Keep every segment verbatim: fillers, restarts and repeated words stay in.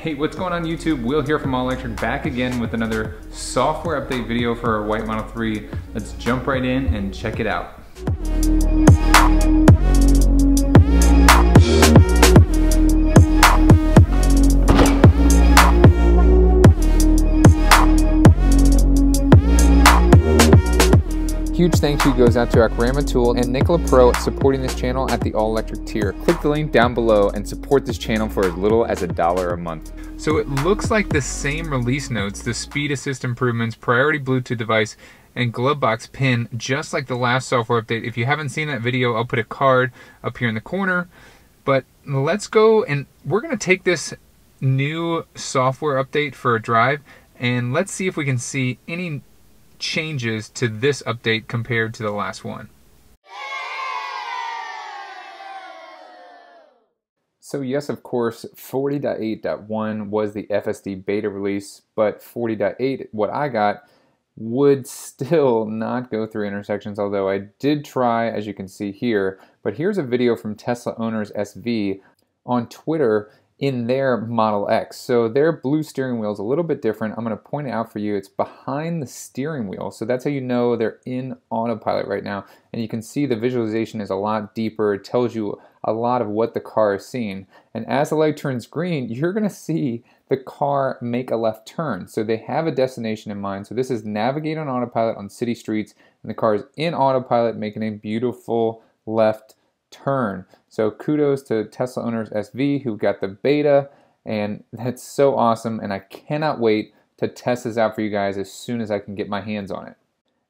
Hey, what's going on YouTube? Will here from All Electric, back again with another software update video for our white Model three. Let's jump right in and check it out. Huge thank you goes out to Akarama Tool and Nikola Pro supporting this channel at the All Electric tier. Click the link down below and support this channel for as little as a dollar a month. So it looks like the same release notes, the speed assist improvements, priority Bluetooth device, and glove box pin, just like the last software update. If you haven't seen that video, I'll put a card up here in the corner. But let's go, and we're gonna take this new software update for a drive, and let's see if we can see any changes to this update compared to the last one. So yes, of course, forty point eight point one was the F S D beta release, but forty point eight, what I got, would still not go through intersections, although I did try, as you can see here. But here's a video from Tesla Owners S V on Twitter in their Model X. So their blue steering wheel is a little bit different. I'm gonna point it out for you. It's behind the steering wheel. So that's how you know they're in autopilot right now. And you can see the visualization is a lot deeper. It tells you a lot of what the car is seeing. And as the light turns green, you're gonna see the car make a left turn. So they have a destination in mind. So this is navigate on autopilot on city streets, and the car is in autopilot making a beautiful left turn. So kudos to Tesla Owners S V who got the beta, and that's so awesome, and I cannot wait to test this out for you guys as soon as I can get my hands on it.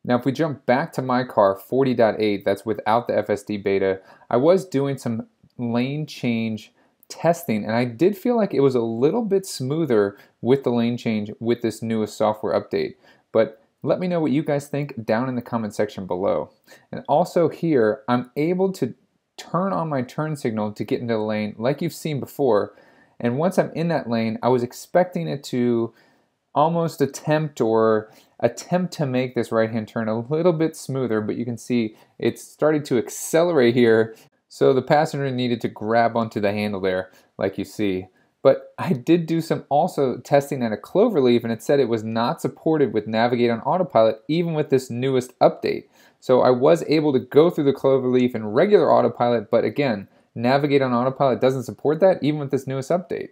Now if we jump back to my car, forty point eight, that's without the F S D beta, I was doing some lane change testing, and I did feel like it was a little bit smoother with the lane change with this newest software update. But let me know what you guys think down in the comment section below. And also here, I'm able to turn on my turn signal to get into the lane like you've seen before, and once I'm in that lane, I was expecting it to almost attempt or attempt to make this right-hand turn a little bit smoother, but you can see it's starting to accelerate here, so the passenger needed to grab onto the handle there like you see. But I did do some also testing at a clover leaf, and it said it was not supported with Navigate on Autopilot even with this newest update. So I was able to go through the clover leaf in regular autopilot, but again, Navigate on Autopilot doesn't support that even with this newest update.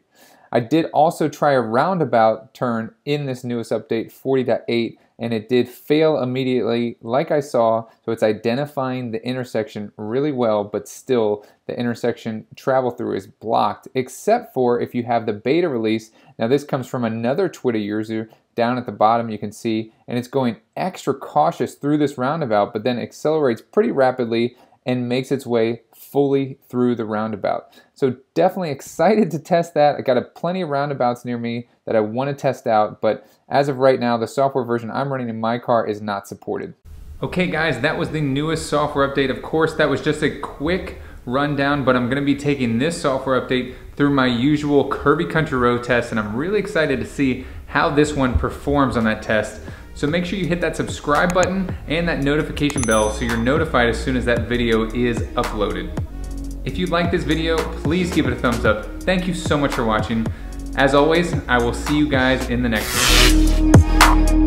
I did also try a roundabout turn in this newest update, forty point eight, and it did fail immediately like I saw, so it's identifying the intersection really well, but still the intersection travel through is blocked, except for if you have the beta release. Now this comes from another Twitter user down at the bottom, you can see, and it's going extra cautious through this roundabout, but then accelerates pretty rapidly and makes its way fully through the roundabout. So definitely excited to test that. I got a plenty of roundabouts near me that I want to test out, but as of right now, the software version I'm running in my car is not supported. Okay guys, that was the newest software update. Of course, that was just a quick rundown, but I'm gonna be taking this software update through my usual Kirby Country Road test, and I'm really excited to see how this one performs on that test. So make sure you hit that subscribe button and that notification bell so you're notified as soon as that video is uploaded. If you like this video, please give it a thumbs up. Thank you so much for watching. As always, I will see you guys in the next one.